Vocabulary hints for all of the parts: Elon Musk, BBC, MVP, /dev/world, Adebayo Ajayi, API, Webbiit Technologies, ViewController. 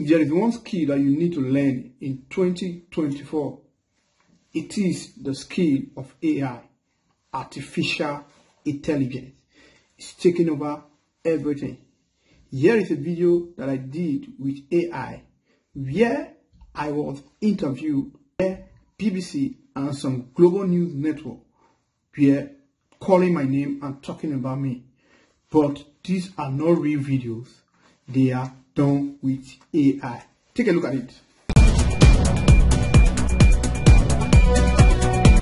If there is one skill that you need to learn in 2024, it is the skill of AI, artificial intelligence. It's taking over everything. Here is a video that I did with AI, where I was interviewed by BBC and some global news network were calling my name and talking about me. But these are not real videos. They are done with AI. Take a look at it.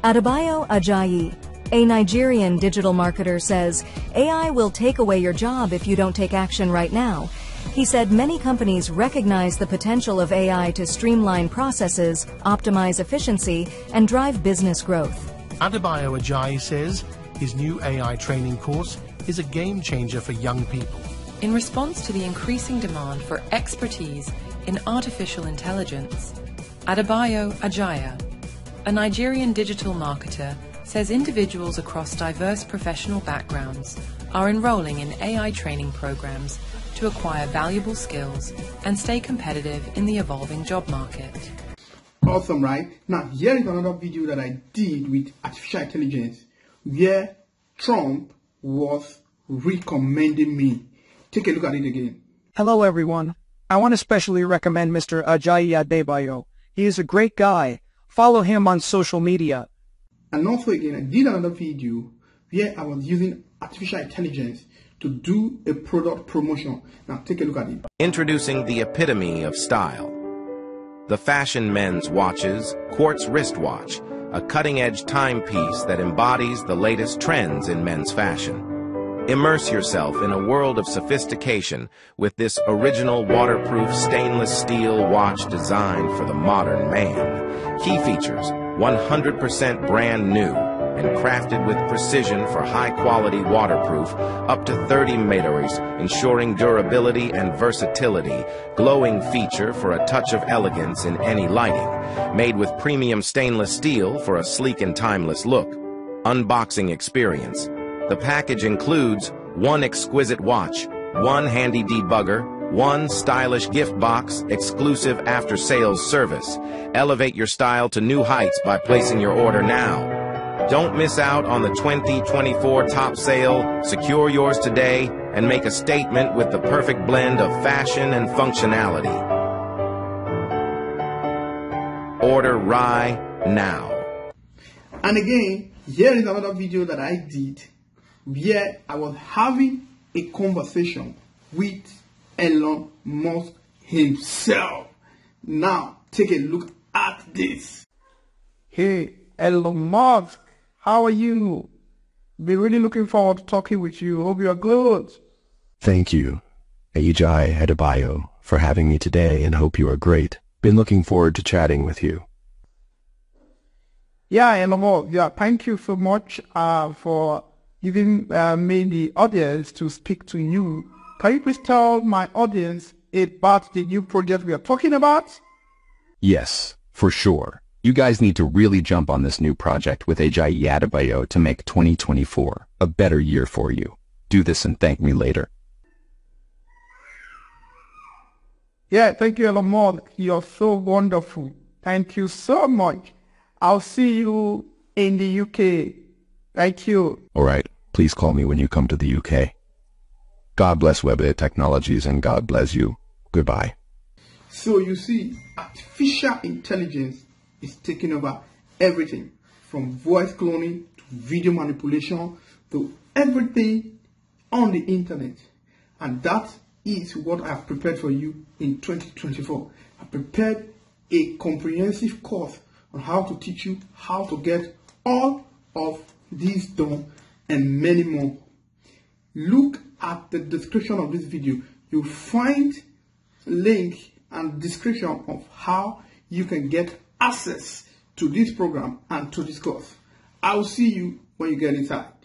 Adebayo Ajayi, a Nigerian digital marketer, says AI will take away your job if you don't take action right now. He said many companies recognize the potential of AI to streamline processes, optimize efficiency, and drive business growth. Adebayo Ajayi says his new AI training course is a game changer for young people. In response to the increasing demand for expertise in artificial intelligence, Adebayo Ajayi, a Nigerian digital marketer, says individuals across diverse professional backgrounds are enrolling in AI training programs to acquire valuable skills and stay competitive in the evolving job market. Awesome, right? Now, here is another video that I did with artificial intelligence, where Trump was recommending me. Take a look at it again. Hello, everyone. I want to specially recommend Mr. Ajayi Adebayo. He is a great guy. Follow him on social media. And also again, I did another video where I was using artificial intelligence to do a product promotion. Now take a look at it. Introducing the epitome of style. The fashion men's watches, quartz wristwatch, a cutting-edge timepiece that embodies the latest trends in men's fashion. Immerse yourself in a world of sophistication with this original waterproof stainless steel watch designed for the modern man. Key features: 100% brand new and crafted with precision for high-quality waterproof up to 30 meters, ensuring durability and versatility. Glowing feature for a touch of elegance in any lighting. Made with premium stainless steel for a sleek and timeless look. Unboxing experience. The package includes one exquisite watch, one handy debugger, one stylish gift box, exclusive after-sales service. Elevate your style to new heights by placing your order now. Don't miss out on the 2024 top sale. Secure yours today and make a statement with the perfect blend of fashion and functionality. Order right now. And again, here is another video that I did where I was having a conversation with Elon Musk himself. Now, take a look at this. Hey, Elon Musk, how are you? Be really looking forward to talking with you. Hope you are good. Thank you, Ajayi Adebayo, for having me today, and hope you are great. Been looking forward to chatting with you. Yeah, Elon Musk, yeah, thank you so much for giving me the audience to speak to you. Can you please tell my audience about the new project we are talking about? Yes, for sure. You guys need to really jump on this new project with Ajayi Adebayo to make 2024 a better year for you. Do this and thank me later. Yeah, thank you, Elon Musk. You're so wonderful. Thank you so much. I'll see you in the UK. Thank you. All right. Please call me when you come to the UK. God bless Webbiit Technologies and God bless you. Goodbye. So you see, artificial intelligence is taking over everything, from voice cloning to video manipulation to everything on the internet. And that is what I have prepared for you in 2024. I prepared a comprehensive course on how to teach you how to get all of these done and many more. Look at the description of this video. You'll find link and description of how you can get access to this program and to this course. I'll see you when you get inside.